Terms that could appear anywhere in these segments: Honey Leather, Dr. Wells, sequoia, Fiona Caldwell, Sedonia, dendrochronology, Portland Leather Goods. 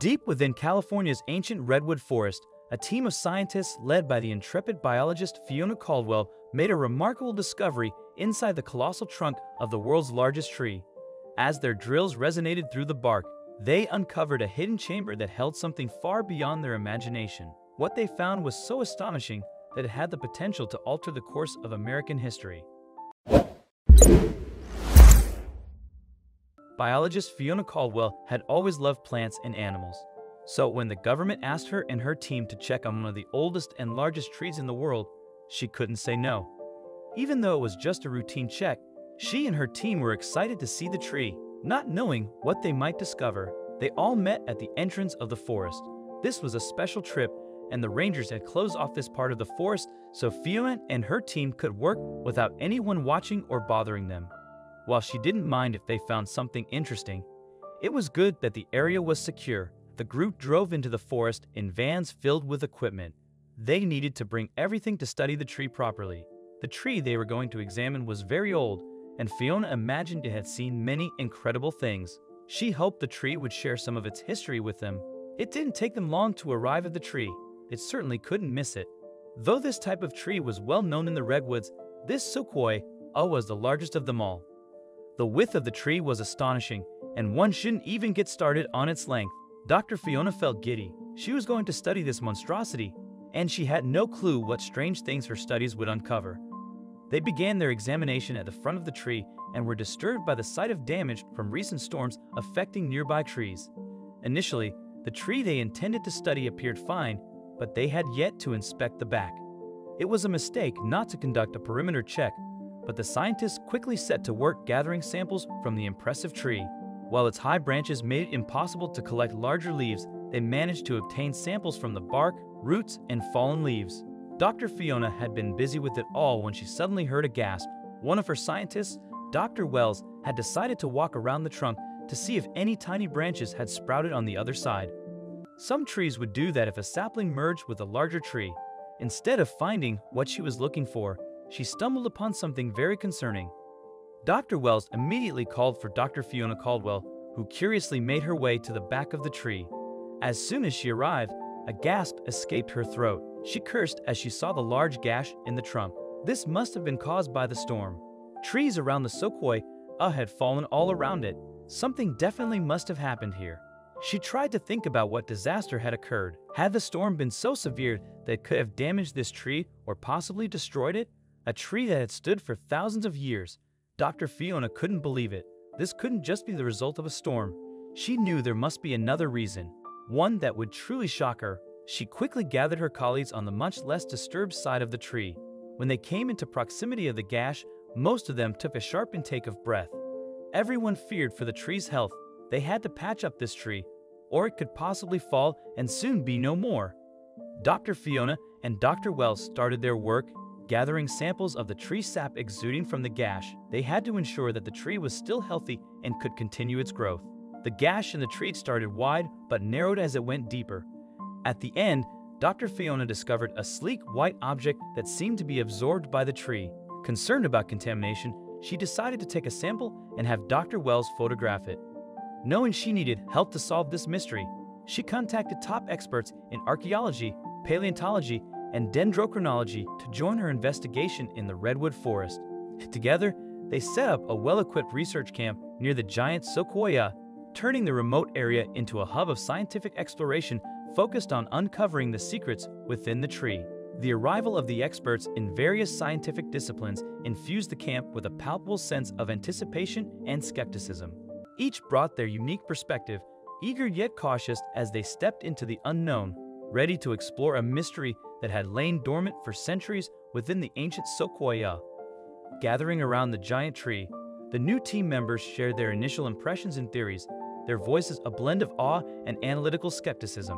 Deep within California's ancient redwood forest, a team of scientists led by the intrepid biologist Fiona Caldwell made a remarkable discovery inside the colossal trunk of the world's largest tree. As their drills resonated through the bark, they uncovered a hidden chamber that held something far beyond their imagination. What they found was so astonishing that it had the potential to alter the course of American history. Biologist Fiona Caldwell had always loved plants and animals. So when the government asked her and her team to check on one of the oldest and largest trees in the world, she couldn't say no. Even though it was just a routine check, she and her team were excited to see the tree, not knowing what they might discover. They all met at the entrance of the forest. This was a special trip, and the rangers had closed off this part of the forest so Fiona and her team could work without anyone watching or bothering them. While she didn't mind if they found something interesting, it was good that the area was secure. The group drove into the forest in vans filled with equipment. They needed to bring everything to study the tree properly. The tree they were going to examine was very old, and Fiona imagined it had seen many incredible things. She hoped the tree would share some of its history with them. It didn't take them long to arrive at the tree. It certainly couldn't miss it. Though this type of tree was well known in the redwoods, this sequoia was the largest of them all. The width of the tree was astonishing, and one shouldn't even get started on its length. Dr. Fiona felt giddy. She was going to study this monstrosity, and she had no clue what strange things her studies would uncover. They began their examination at the front of the tree and were disturbed by the sight of damage from recent storms affecting nearby trees. Initially, the tree they intended to study appeared fine, but they had yet to inspect the back. It was a mistake not to conduct a perimeter check, but the scientists quickly set to work gathering samples from the impressive tree. While its high branches made it impossible to collect larger leaves, they managed to obtain samples from the bark, roots, and fallen leaves. Dr. Fiona had been busy with it all when she suddenly heard a gasp. One of her scientists, Dr. Wells, had decided to walk around the trunk to see if any tiny branches had sprouted on the other side. Some trees would do that if a sapling merged with a larger tree. Instead of finding what she was looking for, she stumbled upon something very concerning. Dr. Wells immediately called for Dr. Fiona Caldwell, who curiously made her way to the back of the tree. As soon as she arrived, a gasp escaped her throat. She cursed as she saw the large gash in the trunk. This must have been caused by the storm. Trees around the sequoia had fallen all around it. Something definitely must have happened here. She tried to think about what disaster had occurred. Had the storm been so severe that it could have damaged this tree or possibly destroyed it, a tree that had stood for thousands of years, Dr. Fiona couldn't believe it. This couldn't just be the result of a storm. She knew there must be another reason, one that would truly shock her. She quickly gathered her colleagues on the much less disturbed side of the tree. When they came into proximity of the gash, most of them took a sharp intake of breath. Everyone feared for the tree's health. They had to patch up this tree, or it could possibly fall and soon be no more. Dr. Fiona and Dr. Wells started their work, gathering samples of the tree sap exuding from the gash. They had to ensure that the tree was still healthy and could continue its growth. The gash in the tree started wide but narrowed as it went deeper. At the end, Dr. Fiona discovered a sleek white object that seemed to be absorbed by the tree. Concerned about contamination, she decided to take a sample and have Dr. Wells photograph it. Knowing she needed help to solve this mystery, she contacted top experts in archaeology, paleontology, and dendrochronology to join her investigation in the redwood forest. Together, they set up a well-equipped research camp near the giant sequoia, turning the remote area into a hub of scientific exploration focused on uncovering the secrets within the tree. The arrival of the experts in various scientific disciplines infused the camp with a palpable sense of anticipation and skepticism. Each brought their unique perspective, eager yet cautious as they stepped into the unknown, ready to explore a mystery that had lain dormant for centuries within the ancient sequoia. Gathering around the giant tree, the new team members shared their initial impressions and theories, their voices a blend of awe and analytical skepticism.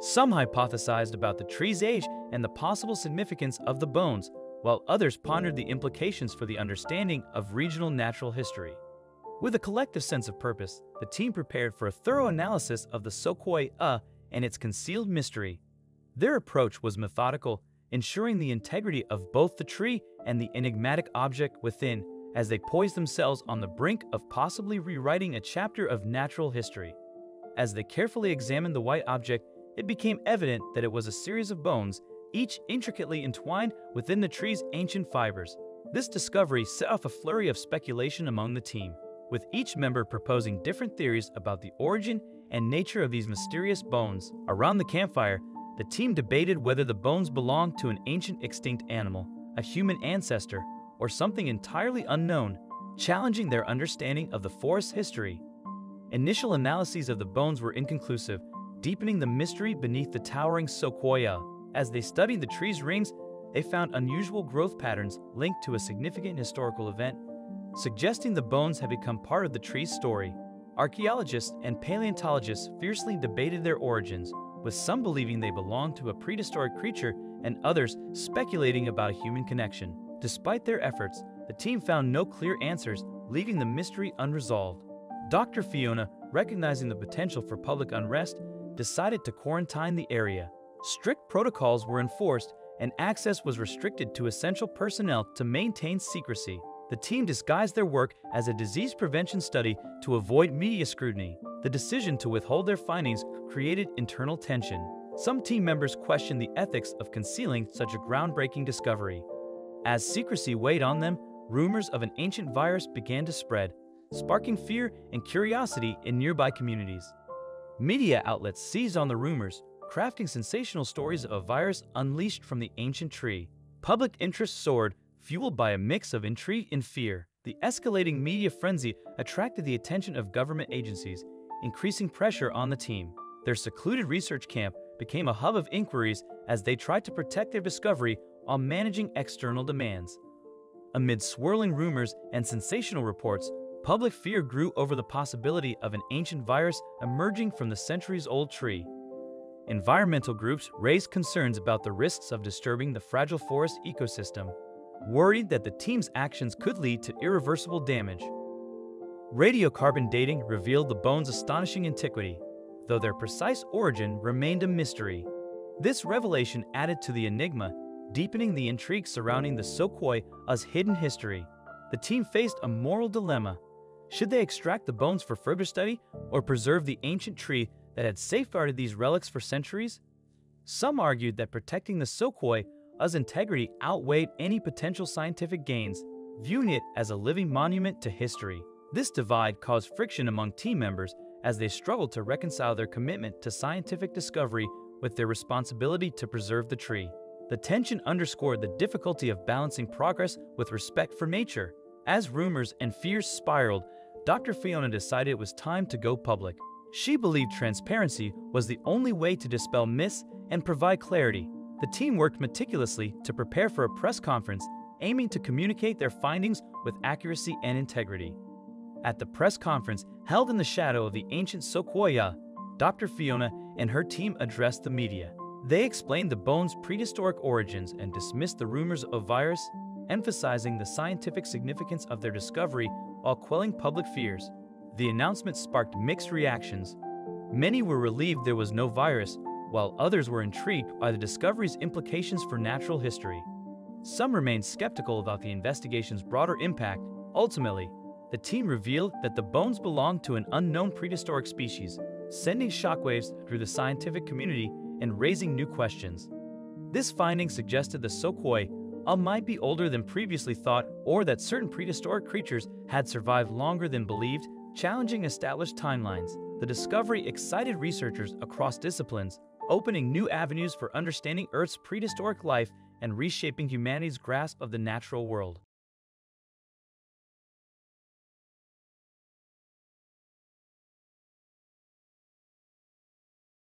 Some hypothesized about the tree's age and the possible significance of the bones, while others pondered the implications for the understanding of regional natural history. With a collective sense of purpose, the team prepared for a thorough analysis of the sequoia and its concealed mystery. Their approach was methodical, ensuring the integrity of both the tree and the enigmatic object within as they poised themselves on the brink of possibly rewriting a chapter of natural history. As they carefully examined the white object, it became evident that it was a series of bones, each intricately entwined within the tree's ancient fibers. This discovery set off a flurry of speculation among the team, with each member proposing different theories about the origin and nature of these mysterious bones. Around the campfire, the team debated whether the bones belonged to an ancient extinct animal, a human ancestor, or something entirely unknown, challenging their understanding of the forest's history. Initial analyses of the bones were inconclusive, deepening the mystery beneath the towering sequoia. As they studied the tree's rings, they found unusual growth patterns linked to a significant historical event, suggesting the bones had become part of the tree's story. Archaeologists and paleontologists fiercely debated their origins, with some believing they belonged to a prehistoric creature and others speculating about a human connection. Despite their efforts, the team found no clear answers, leaving the mystery unresolved. Dr. Fiona, recognizing the potential for public unrest, decided to quarantine the area. Strict protocols were enforced, and access was restricted to essential personnel to maintain secrecy. The team disguised their work as a disease prevention study to avoid media scrutiny. The decision to withhold their findings created internal tension. Some team members questioned the ethics of concealing such a groundbreaking discovery. As secrecy weighed on them, rumors of an ancient virus began to spread, sparking fear and curiosity in nearby communities. Media outlets seized on the rumors, crafting sensational stories of a virus unleashed from the ancient tree. Public interest soared, fueled by a mix of intrigue and fear. The escalating media frenzy attracted the attention of government agencies, increasing pressure on the team. Their secluded research camp became a hub of inquiries as they tried to protect their discovery while managing external demands. Amid swirling rumors and sensational reports, public fear grew over the possibility of an ancient virus emerging from the centuries-old tree. Environmental groups raised concerns about the risks of disturbing the fragile forest ecosystem, worried that the team's actions could lead to irreversible damage. Radiocarbon dating revealed the bones' astonishing antiquity, though their precise origin remained a mystery. This revelation added to the enigma, deepening the intrigue surrounding the sequoia's hidden history. The team faced a moral dilemma. Should they extract the bones for further study or preserve the ancient tree that had safeguarded these relics for centuries? Some argued that protecting the sequoia's integrity outweighed any potential scientific gains, viewing it as a living monument to history. This divide caused friction among team members as they struggled to reconcile their commitment to scientific discovery with their responsibility to preserve the tree. The tension underscored the difficulty of balancing progress with respect for nature. As rumors and fears spiraled, Dr. Fiona decided it was time to go public. She believed transparency was the only way to dispel myths and provide clarity. The team worked meticulously to prepare for a press conference, aiming to communicate their findings with accuracy and integrity. At the press conference held in the shadow of the ancient sequoia, Dr. Fiona and her team addressed the media. They explained the bones' prehistoric origins and dismissed the rumors of virus, emphasizing the scientific significance of their discovery while quelling public fears. The announcement sparked mixed reactions. Many were relieved there was no virus, while others were intrigued by the discovery's implications for natural history. Some remained skeptical about the investigation's broader impact. Ultimately, the team revealed that the bones belonged to an unknown prehistoric species, sending shockwaves through the scientific community and raising new questions. This finding suggested the sequoia might be older than previously thought, or that certain prehistoric creatures had survived longer than believed, challenging established timelines. The discovery excited researchers across disciplines, opening new avenues for understanding Earth's prehistoric life and reshaping humanity's grasp of the natural world.